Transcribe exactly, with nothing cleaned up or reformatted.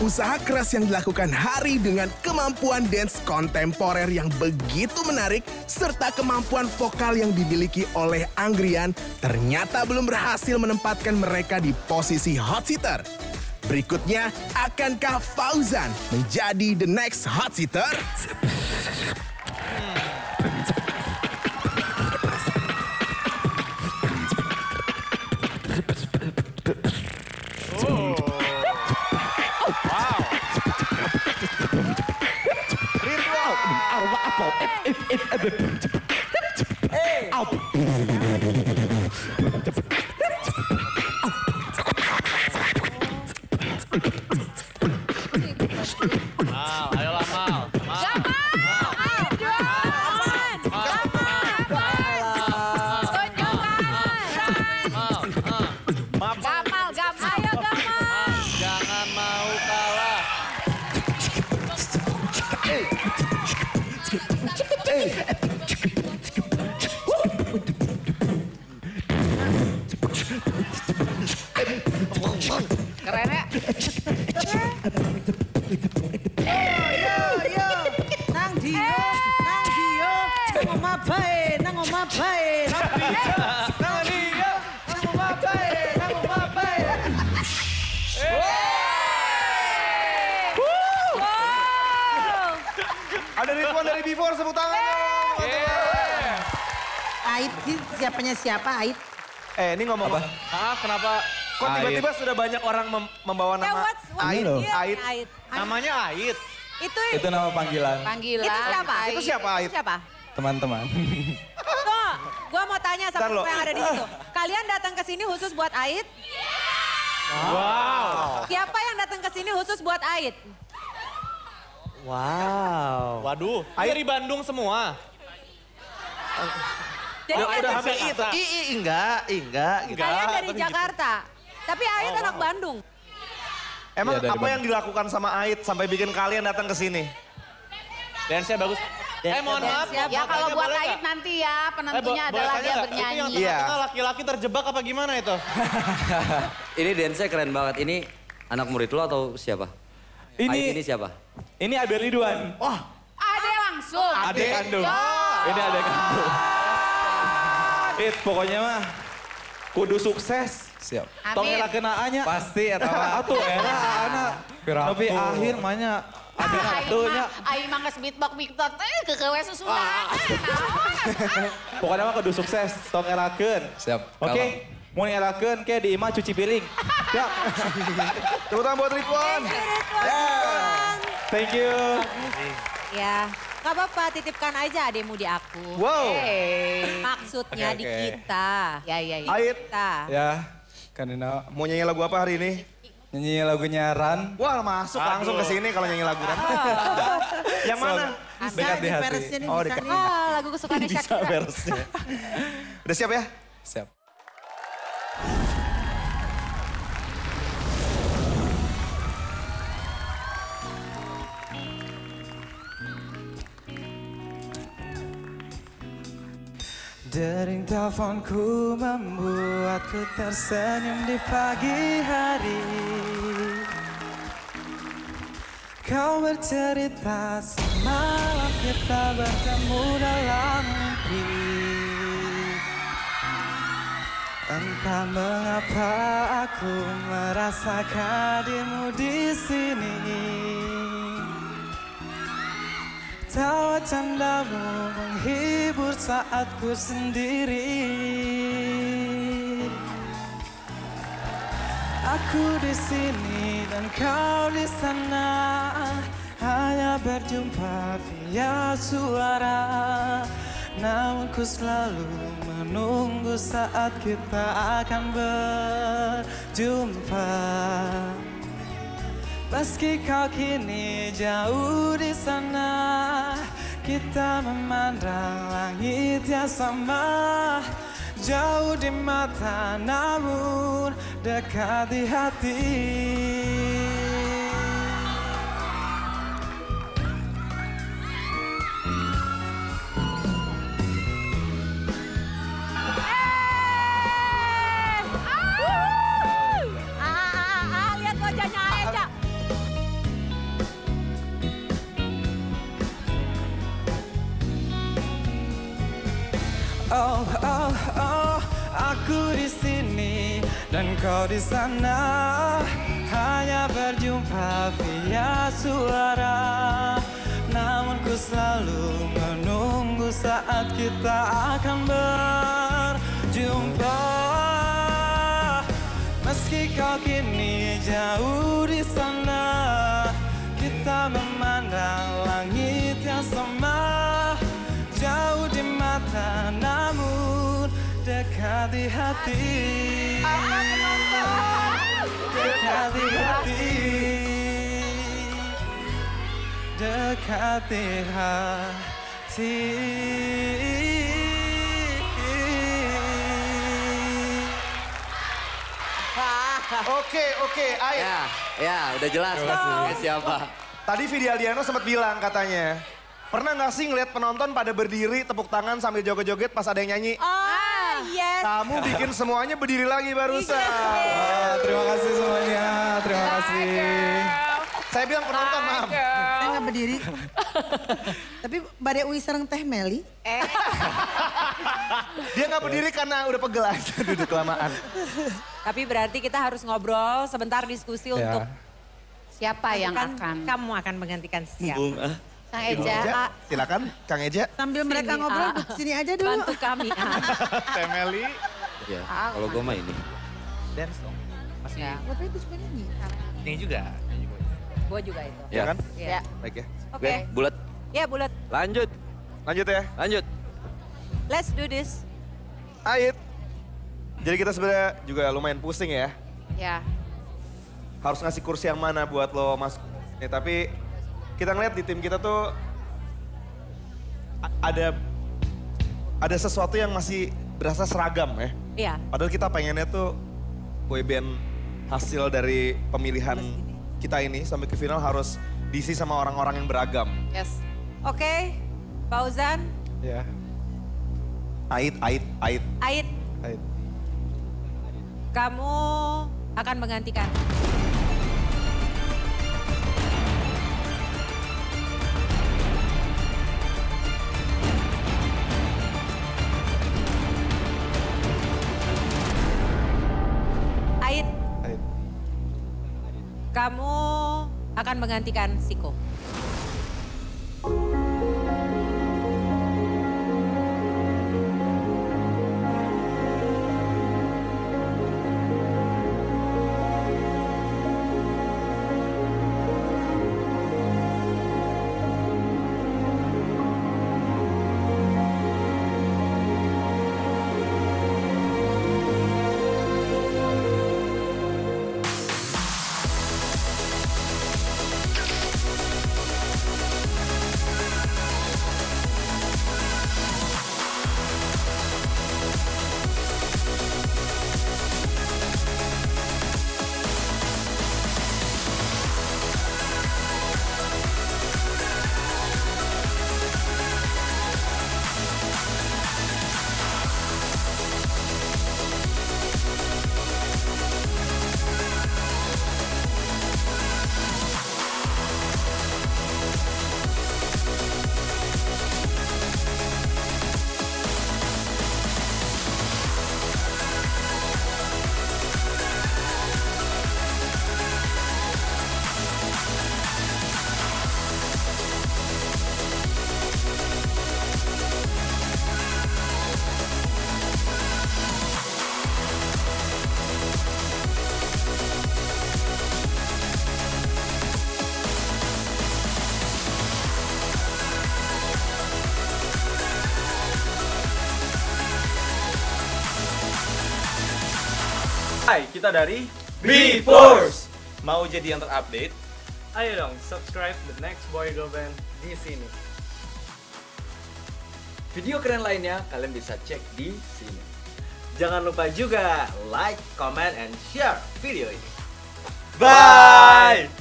Usaha keras yang dilakukan Hari dengan kemampuan dance kontemporer yang begitu menarik serta kemampuan vokal yang dimiliki oleh Anggrian ternyata belum berhasil menempatkan mereka di posisi hot seater. Berikutnya, akankah Fauzan menjadi the next hot seater? Hey. Wow, ayolah Mal. Ada Ridwan dari B Force, sebut tangan dong. Yeah. Ait, siapanya siapa Ait? Eh, ini ngomong apa? Ah, kenapa? Kok tiba-tiba sudah banyak orang mem membawa nama Ait? Ait. Ait. Namanya Ait. Itu Itu nama panggilan. Panggilan. Itu siapa? Ait. Itu siapa Ait? Itu siapa? Teman-teman. Tuh, gua mau tanya sama semua yang ada di situ. Kalian datang ke sini khusus buat Ait? Wow. wow. Siapa yang datang ke sini khusus buat Ait? Wow. Waduh, Ait dari Bandung semua. Jadi oh, udah hampir itu. I, i, enggak, enggak. Gitu. Kalian dari Jakarta, gitu. Tapi Ait oh, anak wow. Bandung. Emang ya, apa Bandung. Yang dilakukan sama Ait sampai bikin kalian datang ke sini? Dance-nya bagus. Dance eh mohon maaf. Ya, ya kalau buat Ait gak? Nanti ya penentunya eh, adalah dia bernyanyi. Itu yang tengah-tengah laki-laki terjebak apa gimana itu? Ini dance-nya keren banget. Ini anak murid lo atau siapa? Ini, Ait ini siapa? Ini Ade Ridwan. Wah. Oh. Ade langsung. Ade Kandung. Oh. Ini Ade Kandung. Oh. It pokoknya mah kudu sukses. Siap. Tongela kenaannya. Pasti eta mah. Atuh era anak. Tapi akhir mahnya Ade Kandungnya. Ai mah geus beatbox Victor teh kekewe susunan. Pokoknya mah kudu sukses, tongelakeun. Siap. Oke. Okay. Mau nyalakan ke di imah cuci piring. Ya. Tepuk tangan buat Ridwan. Yeah. Thank you. Ya, gak apa-apa titipkan aja ademu di aku. Wow. Hey. Maksudnya okay, okay. di kita. Ya, ya, ya. Ait. Ya, karena mau nyanyi lagu apa hari ini? Nyanyi lagunya Ran. Wah masuk Aduh. langsung ke sini kalau nyanyi lagu Ran. Yang mana? So, Dekat Di Hati. Oh, Dekat Di Hati. Oh, lagu kesukaannya Shakira. Udah siap ya? Siap. Dering teleponku membuatku tersenyum di pagi hari. Kau bercerita semalam kita bertemu dalam mimpi. Entah mengapa aku merasakan dirimu di sini. Tawa candamu menghibur saatku sendiri. Aku di sini dan kau di sana, hanya berjumpa via suara. Namun ku selalu menunggu saat kita akan berjumpa. Meski kau kini jauh di sana, kita memandang langit yang sama. Jauh di mata namun dekat di hati. Hey! Ah, ah, ah, ah, lihat wajahnya Ait. dan kau di sana hanya berjumpa via suara, namun ku selalu menunggu saat kita akan berjumpa. Meski kau kini jauh di sana, kita memandang langit yang sama, jauh di mata namun dekat di hati. Dekat di hati, dekat di hati. Oke, oke, Ait. Ya, ya, udah jelas pasti siapa. Tadi Vidya Diano sempat bilang katanya, pernah gak sih ngeliat penonton pada berdiri tepuk tangan sambil joget-joget pas ada yang nyanyi? Oh, yes. Kamu bikin semuanya berdiri lagi barusan. Oh, terima kasih semuanya, terima kasih. Saya bilang penonton, maaf. Saya gak berdiri. Tapi Bade Ui sereng Teh Meli. Eh. Dia gak berdiri karena udah pegel aja duduk kelamaan. Tapi berarti kita harus ngobrol sebentar, diskusi ya. Untuk siapa yang akan. Kamu akan menggantikan siapa? Kang Eja, Eja. Silakan Kang Eja. Sambil sini, mereka ngobrol, ah. Sini aja dulu. Bantu kami. Ah. Teh Meli. Ya, ah, kalau gue mah ini. Dance dong. Masih. Ya. Gue itu suka nyanyi. Ini juga. Gue juga itu. Ya, ya kan? Ya. Ya. Baik ya. Oke. Okay. Bulat. Ya bulat. Lanjut. Lanjut ya. Lanjut. Let's do this. Ait. Jadi kita sebenarnya juga lumayan pusing ya. Ya. Harus ngasih kursi yang mana buat lo masuk. Ya, tapi... Kita ngeliat di tim kita tuh ada ada sesuatu yang masih berasa seragam ya. Iya. Padahal kita pengennya tuh boy band hasil dari pemilihan kita ini sampai ke final harus diisi sama orang-orang yang beragam. Yes. Oke, okay. Fauzan. Ya. Ait, Ait, Ait. Ait. Ait. Kamu akan menggantikan. Kamu akan menggantikan Siko. Hai, kita dari B Force. Mau jadi yang terupdate? Ayo dong, subscribe The Next Boy/Girl Band di sini. Video keren lainnya kalian bisa cek di sini. Jangan lupa juga like, comment, and share video ini. Bye.